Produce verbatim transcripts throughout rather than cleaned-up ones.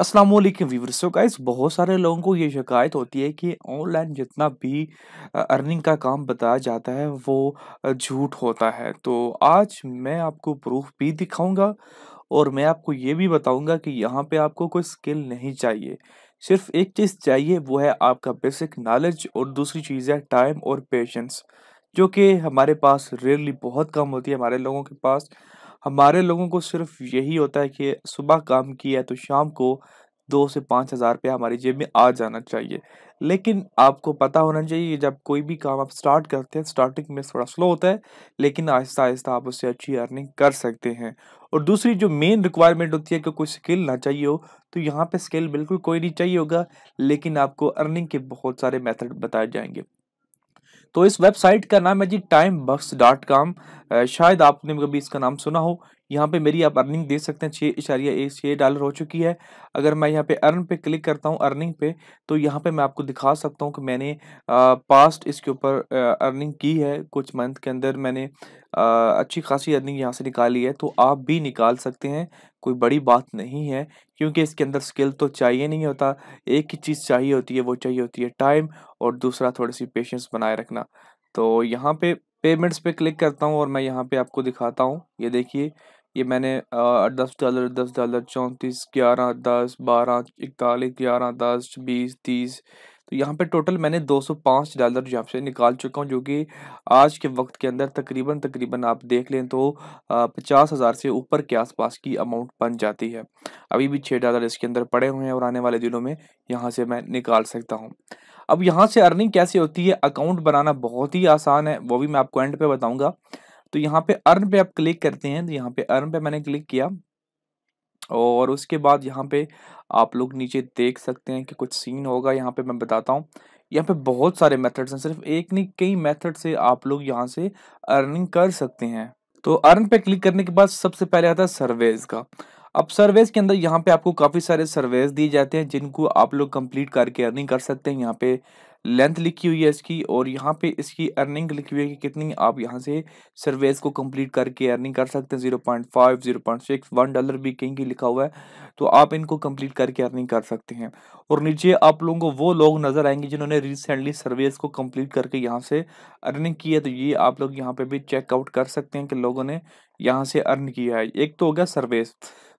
अस्सलाम वालेकुम viewers. So guys, बहुत सारे लोगों को ये शिकायत होती है कि ऑनलाइन जितना भी अर्निंग का काम बताया जाता है वो झूठ होता है। तो आज मैं आपको प्रूफ भी दिखाऊंगा और मैं आपको ये भी बताऊंगा कि यहाँ पे आपको कोई स्किल नहीं चाहिए, सिर्फ एक चीज़ चाहिए, वो है आपका बेसिक नॉलेज और दूसरी चीज़ है टाइम और पेशेंस, जो कि हमारे पास रेयरली बहुत कम होती है। हमारे लोगों के पास हमारे लोगों को सिर्फ यही होता है कि सुबह काम किया है तो शाम को दो से पाँच हज़ार रुपया हमारी जेब में आ जाना चाहिए। लेकिन आपको पता होना चाहिए जब कोई भी काम आप स्टार्ट करते हैं, स्टार्टिंग में थोड़ा स्लो होता है, लेकिन आहिस्ता आहिस्ता आप उससे अच्छी अर्निंग कर सकते हैं। और दूसरी जो मेन रिक्वायरमेंट होती है कि कोई स्किल ना चाहिए हो, तो यहाँ पे स्किल बिल्कुल कोई नहीं चाहिए होगा, लेकिन आपको अर्निंग के बहुत सारे मेथड बताए जाएंगे। तो इस वेबसाइट का नाम है G time bucks dot com. शायद आपने कभी इसका नाम सुना हो। यहाँ पे मेरी आप अर्निंग देख सकते हैं, छः इशारिया एक छः डॉलर हो चुकी है। अगर मैं यहाँ पे अर्न पे क्लिक करता हूँ, अर्निंग पे, तो यहाँ पे मैं आपको दिखा सकता हूँ कि मैंने पास्ट इसके ऊपर अर्निंग की है। कुछ मंथ के अंदर मैंने आ, अच्छी खासी अर्निंग यहाँ से निकाली है, तो आप भी निकाल सकते हैं, कोई बड़ी बात नहीं है, क्योंकि इसके अंदर स्किल तो चाहिए नहीं होता। एक ही चीज़ चाहिए होती है, वो चाहिए होती है टाइम और दूसरा थोड़ी सी पेशेंस बनाए रखना। तो यहाँ पे पेमेंट्स पे क्लिक करता हूँ और मैं यहाँ पे आपको दिखाता हूँ। ये देखिए, ये मैंने आ, दस डॉलर दस डॉलर, चौंतीस, ग्यारह, दस, बारह, इकतालीस, ग्यारह, दस, बीस, तीस, तो यहाँ पे टोटल मैंने दो सौ पाँच डॉलर यहाँ से निकाल चुका हूँ, जो कि आज के वक्त के अंदर तकरीबन तकरीबन आप देख लें तो पचास हज़ार से ऊपर के आसपास की अमाउंट बन जाती है। अभी भी छः डॉलर इसके अंदर पड़े हुए हैं और आने वाले दिनों में यहाँ से मैं निकाल सकता हूँ। अब यहाँ से अर्निंग कैसे होती है, अकाउंट बनाना बहुत ही आसान है, वो भी मैं आपको एंड पे बताऊँगा। तो यहाँ पे अर्न पे आप क्लिक करते हैं, तो यहाँ पे अर्न पे मैंने क्लिक किया और उसके बाद यहाँ पे आप लोग नीचे देख सकते हैं कि कुछ सीन होगा। यहाँ पे मैं बताता हूँ, यहाँ पे बहुत सारे मेथड्स हैं, सिर्फ एक नहीं कई मेथड से आप लोग यहाँ से अर्निंग कर सकते हैं। तो अर्न पे क्लिक करने के बाद सबसे पहले आता है सर्वेज का। अब सर्वेस के अंदर यहाँ पे आपको काफ़ी सारे सर्वेस दिए जाते हैं, जिनको आप लोग कंप्लीट करके अर्निंग कर सकते हैं। यहाँ पे लेंथ लिखी हुई है इसकी और यहाँ पे इसकी अर्निंग लिखी हुई है कि कितनी आप यहाँ से सर्वेस को कंप्लीट करके अर्निंग कर सकते हैं। Zero point five, zero point six, one dollar भी कहीं कहीं लिखा हुआ है, तो आप इनको कंप्लीट करके अर्निंग कर सकते हैं। और नीचे आप लोगों को वो लोग नज़र आएंगे जिन्होंने रिसेंटली सर्वेस को कंप्लीट करके यहाँ से अर्निंग की है, तो ये आप लोग यहाँ पर भी चेकआउट कर सकते हैं कि लोगों ने यहाँ से अर्न किया है। एक तो हो गया सर्वेस।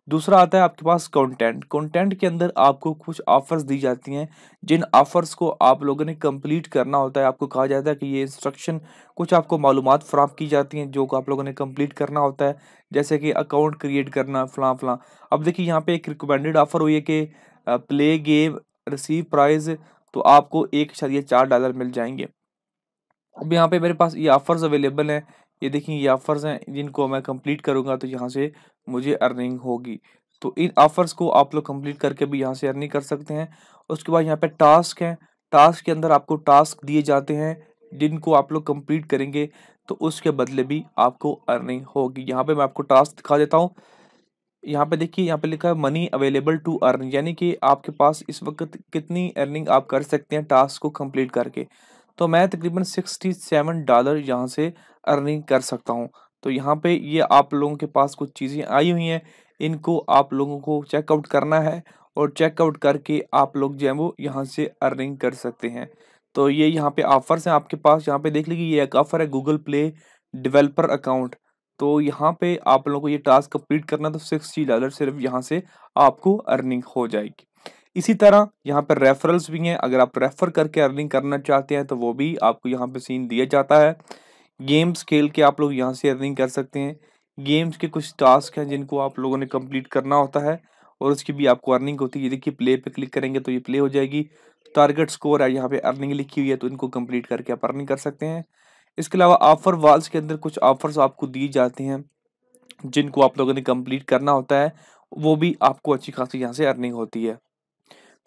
दूसरा आता है आपके पास कंटेंट। कंटेंट के अंदर आपको कुछ ऑफर्स दी जाती हैं, जिन ऑफर्स को आप लोगों ने कंप्लीट करना होता है। आपको कहा जाता है कि ये इंस्ट्रक्शन, कुछ आपको मालूमात फराहम की जाती हैं जो आप लोगों ने कंप्लीट करना होता है, जैसे कि अकाउंट क्रिएट करना, फलां फलां। अब देखिए यहाँ पे एक रिकमेंडेड ऑफ़र हुई है कि प्ले गेम रिसीव प्राइज़, तो आपको एक शायद ये चार डॉलर मिल जाएंगे। अब यहाँ पर मेरे पास ये ऑफ़र्स अवेलेबल हैं, ये देखिए ये ऑफ़र्स हैं, जिनको मैं कंप्लीट करूँगा तो यहाँ से मुझे अर्निंग होगी। तो इन ऑफ़र्स को आप लोग कंप्लीट करके भी यहाँ से अर्निंग कर सकते हैं। उसके बाद यहाँ पे टास्क हैं। टास्क के अंदर आपको टास्क दिए जाते हैं, जिनको आप लोग कंप्लीट करेंगे तो उसके बदले भी आपको अर्निंग होगी। यहाँ पे मैं आपको टास्क दिखा देता हूँ। यहाँ पे देखिए, यहाँ पे लिखा है मनी अवेलेबल टू अर्न, यानी कि आपके पास इस वक्त कितनी अर्निंग आप कर सकते हैं टास्क को कंप्लीट करके। तो मैं तकरीबन सिक्सटी सेवन डॉलर यहाँ से अर्निंग कर सकता हूँ। तो यहाँ पे ये आप लोगों के पास कुछ चीज़ें आई हुई हैं, इनको आप लोगों को चेकआउट करना है और चेकआउट करके आप लोग जो है वो यहाँ से अर्निंग कर सकते हैं। तो ये यहाँ पे ऑफ़र्स हैं आपके पास। यहाँ पे देख लीजिए, ये एक ऑफ़र है गूगल प्ले डेवलपर अकाउंट, तो यहाँ पे आप लोगों को ये टास्क कंप्लीट करना, तो सिक्सटी डॉलर सिर्फ यहाँ से आपको अर्निंग हो जाएगी। इसी तरह यहाँ पर रेफरल्स भी हैं, अगर आप रेफ़र करके अर्निंग करना चाहते हैं तो वो भी आपको यहाँ पर सीन दिया जाता है। गेम्स खेल के आप लोग यहाँ से अर्निंग कर सकते हैं। गेम्स के कुछ टास्क हैं जिनको आप लोगों ने कंप्लीट करना होता है और उसकी भी आपको अर्निंग होती है। ये देखिए, प्ले पे क्लिक करेंगे तो ये प्ले हो जाएगी। टारगेट स्कोर है, यहाँ पे अर्निंग लिखी हुई है, तो इनको कंप्लीट करके आप अर्निंग कर सकते हैं। इसके अलावा ऑफ़र वॉल्स के अंदर कुछ ऑफ़र्स आपको दिए जाते हैं, जिनको आप लोगों ने कंप्लीट करना होता है, वो भी आपको अच्छी खासी यहाँ से अर्निंग होती है।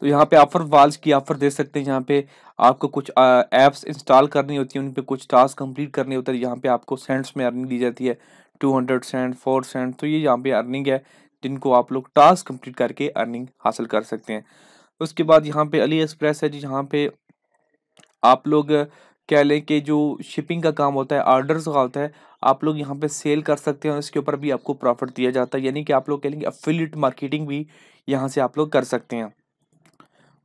तो यहाँ पे ऑफ़र वाल्स की ऑफ़र दे सकते हैं। यहाँ पे आपको कुछ ऐप्स इंस्टॉल करनी होती है, उन पे कुछ टास्क कंप्लीट करने होते हैं। यहाँ पे आपको सेंट्स में अर्निंग दी जाती है, two hundred cent, four cent, तो ये यहाँ पे अर्निंग है जिनको आप लोग टास्क कंप्लीट करके अर्निंग हासिल कर सकते हैं। उसके बाद यहाँ पे अली एक्सप्रेस है जी, यहाँ पे आप लोग कह लें कि जो शिपिंग का काम होता है, ऑर्डर्स का होता है, आप लोग यहाँ पे सेल कर सकते हैं और इसके ऊपर भी आपको प्रॉफिट दिया जाता है, यानी कि आप लोग कह लेंगे एफिलिएट मार्केटिंग भी यहाँ से आप लोग कर सकते हैं।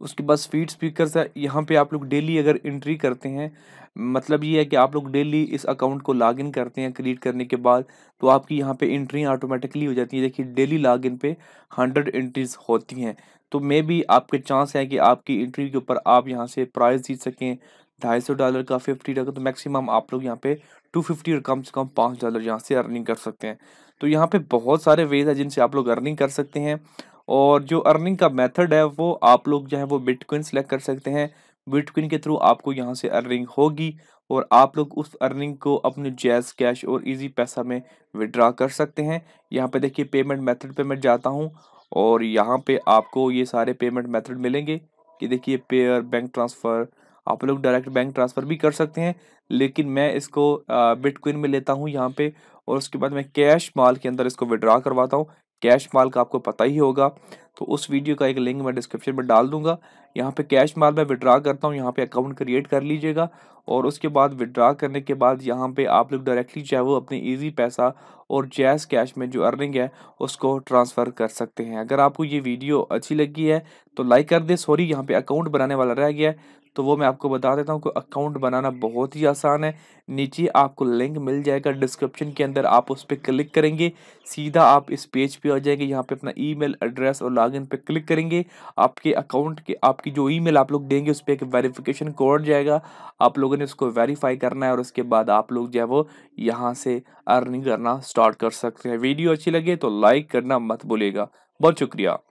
उसके बाद फीड स्पीकर्स है, यहाँ पे आप लोग डेली अगर एंट्री करते हैं, मतलब ये है कि आप लोग डेली इस अकाउंट को लॉगिन करते हैं क्रिएट करने के बाद, तो आपकी यहाँ पे एंट्री ऑटोमेटिकली हो जाती है। देखिए डेली लॉगिन पे हंड्रेड एंट्रीज होती हैं, तो मे भी आपके चांस है कि आपकी एंट्री के ऊपर आप यहाँ से प्राइज़ जीत सकें ढाई सौ डॉलर का, फिफ्टी डॉलर, तो मैक्सिमम आप लोग यहाँ पे टू फिफ्टी और कम से कम पाँच डॉलर यहाँ से अर्निंग कर सकते हैं। तो यहाँ पे बहुत सारे वेज है जिनसे आप लोग अर्निंग कर सकते हैं, और जो अर्निंग का मेथड है वो आप लोग जो है वो बिटकॉइन सेलेक्ट कर सकते हैं। बिटकॉइन के थ्रू आपको यहाँ से अर्निंग होगी और आप लोग उस अर्निंग को अपने जैज़ कैश और इजी पैसा में विड्रा कर सकते हैं। यहाँ पे देखिए पेमेंट मेथड पे मैं जाता हूँ और यहाँ पे आपको ये सारे पेमेंट मेथड मिलेंगे कि देखिए पेयर, बैंक ट्रांसफ़र, आप लोग डायरेक्ट बैंक ट्रांसफ़र भी कर सकते हैं, लेकिन मैं इसको बिटकॉइन में लेता हूँ यहाँ पे, और उसके बाद मैं कैश माल के अंदर इसको विड्रा करवाता हूँ। कैश माल का आपको पता ही होगा, तो उस वीडियो का एक लिंक मैं डिस्क्रिप्शन में डाल दूंगा। यहाँ पे कैश माल मैं विड्रा करता हूँ, यहाँ पे अकाउंट क्रिएट कर लीजिएगा, और उसके बाद विड्रा करने के बाद यहाँ पे आप लोग डायरेक्टली जो है वो अपने इजी पैसा और जैज़ कैश में जो अर्निंग है उसको ट्रांसफ़र कर सकते हैं। अगर आपको ये वीडियो अच्छी लगी है तो लाइक कर दे। सॉरी, यहाँ पे अकाउंट बनाने वाला रह गया है, तो वो मैं आपको बता देता हूँ कि अकाउंट बनाना बहुत ही आसान है। नीचे आपको लिंक मिल जाएगा डिस्क्रिप्शन के अंदर, आप उस पर क्लिक करेंगे, सीधा आप इस पेज पे आ जाएंगे। यहाँ पे अपना ईमेल एड्रेस और लॉगिन पे क्लिक करेंगे, आपके अकाउंट के आपकी जो ईमेल आप लोग देंगे उस पर एक वेरिफिकेशन कोड जाएगा, आप लोगों ने उसको वेरीफाई करना है, और उसके बाद आप लोग जो है वो यहाँ से अर्निंग करना स्टार्ट कर सकते हैं। वीडियो अच्छी लगे तो लाइक करना मत भूलिएगा। बहुत शुक्रिया।